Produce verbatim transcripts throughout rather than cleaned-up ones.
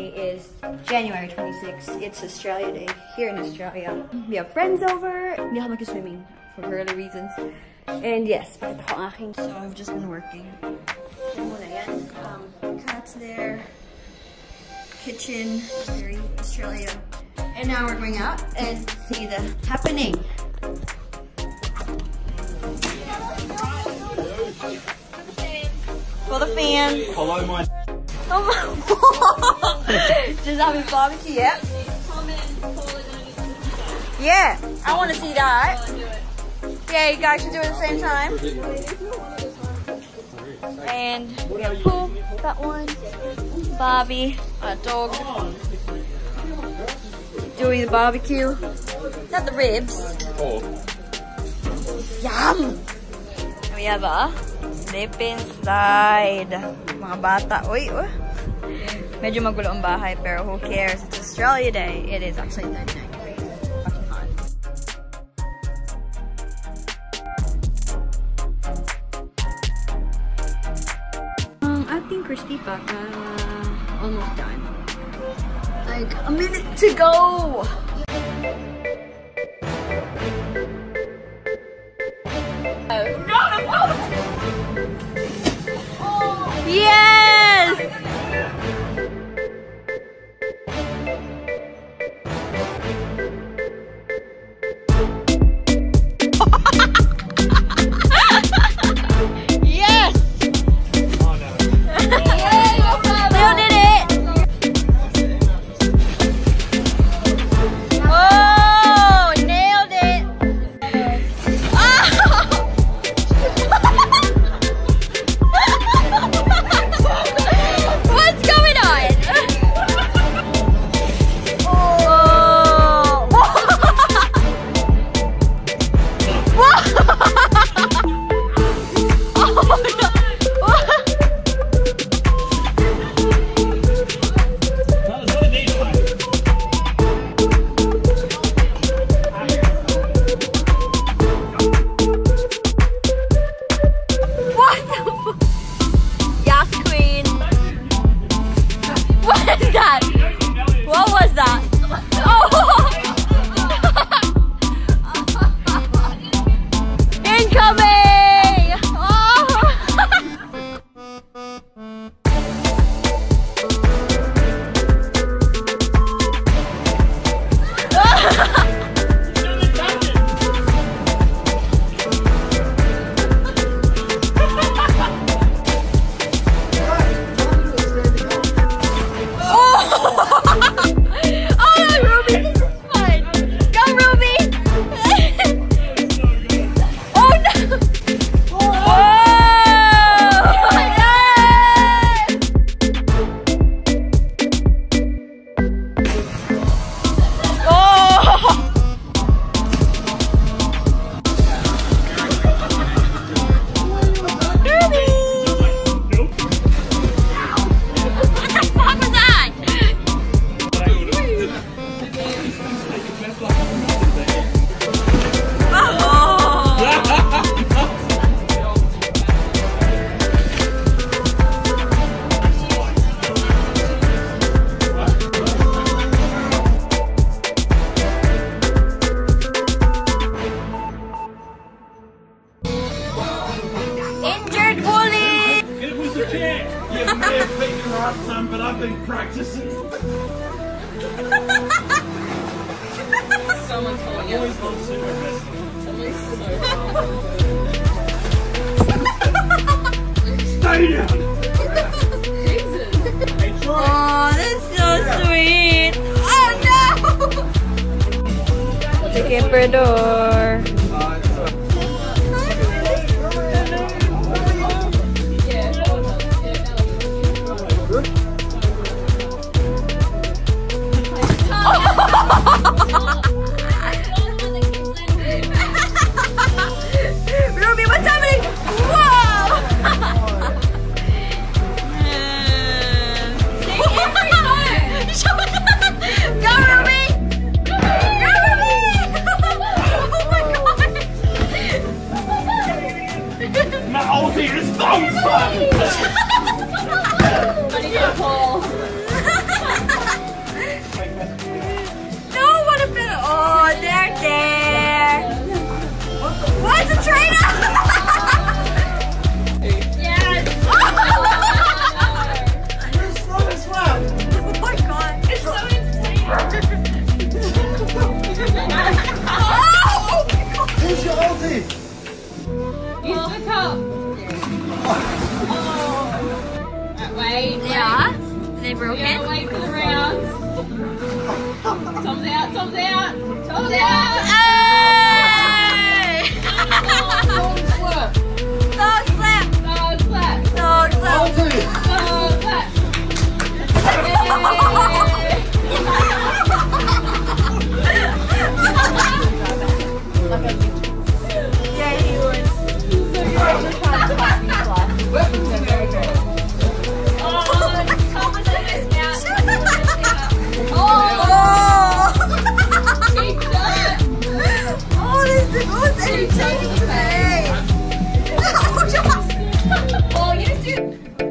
Day is January twenty-sixth. It's Australia Day here in Australia. We have friends over. We have like a swimming for early reasons. And yes, but the whole thing. So I've just been working. Um, cats there. Kitchen. Very Australia. And now we're going out and see the happening. For the fans. Hello, my. Oh my god! Just having barbecue, yeah? Yeah, I want to see that. Yeah, you guys should do it at the same time. And yeah, pool, that one. Barbie, our dog. Doing the barbecue. Not the ribs. Oh. Yum! And we have a slip and slide. Mga bata. Uy, uh. Medyo magulo ang bahay, pero who cares? It's Australia Day. It is actually thirty-nine. Um, I think crispy pata uh, almost done. Like a minute to go. Yes! Yes! Oh, no. Still did it! Oh, nailed it! Oh! But I've been practicing. Someone's calling out. Always love super wrestling. Someone's so stay down. Jesus. Aw, that's so sweet. Oh no. Chicken Predor. Ruby, what's happening? Whoa! Go, Ruby! Go, Ruby! Oh my god! My old ear is bone fun! I need a pole. We're okay. Yeah, wait for the rounds. Tom's out, Tom's out, Tom's out. Hey! Dog slap. Dog slap. Dog slap. Dog slap. Dog slap. Yeah, he would. So you're just trying to find me last.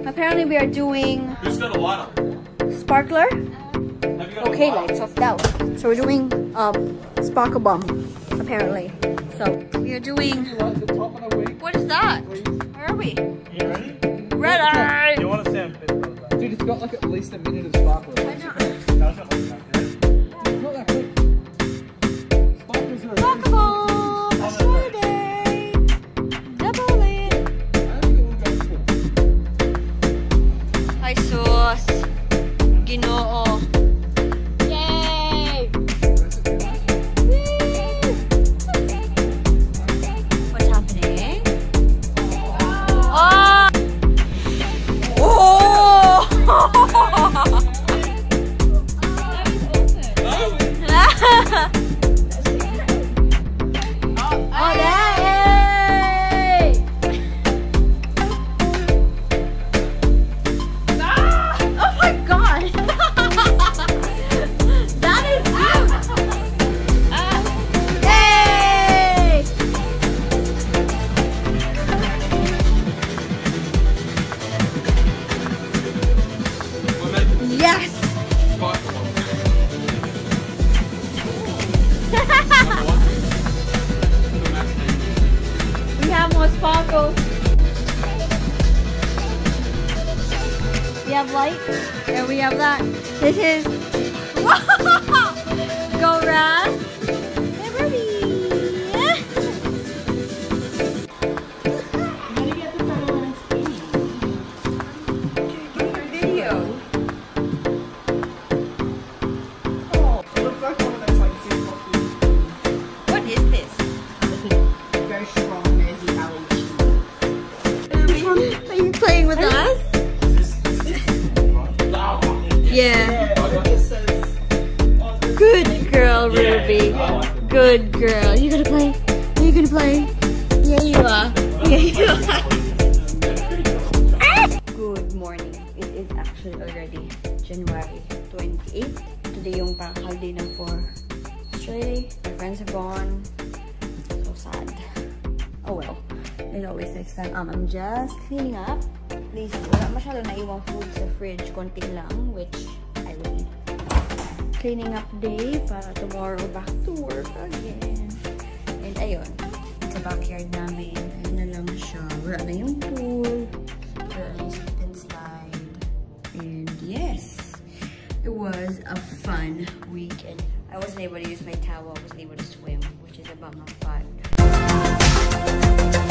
Apparently we are doing... Who's got a water? Sparkler? Okay, lights off that one. So we're doing um, Sparkle Bomb, apparently. So we are doing... What is that? Where are we? You ready? Ready! You want to sand pit? Dude, it's got like at least a minute of sparkler. I know. No, it's not like that. It's not that quick. Sparklers are... Sparkle Bomb! We have light, and we have that. This is go round. Hey, Ruby. Video. What is this? It's a very strong, amazing alley cheese. Are you playing with us? Yeah. Good girl, Ruby. Good girl. You gonna play? You gonna play? Yeah, you are. Yeah, you are. Good morning. It is actually already January twenty-eighth. Today yung parang holiday na for Australia Day. My friends are gone. So sad. Oh well. It's always next time. Um, I'm just cleaning up. Please, wala masyado na iwang food sa fridge, konti lang, which I will eat. Cleaning up day para tomorrow back to work again. And ayun, sa backyard namin, ayun na lang siya. Wala na yung pool, wala na yung sit and slide. And yes, it was a fun weekend. I wasn't able to use my towel, I wasn't able to swim, which is a bummer, but...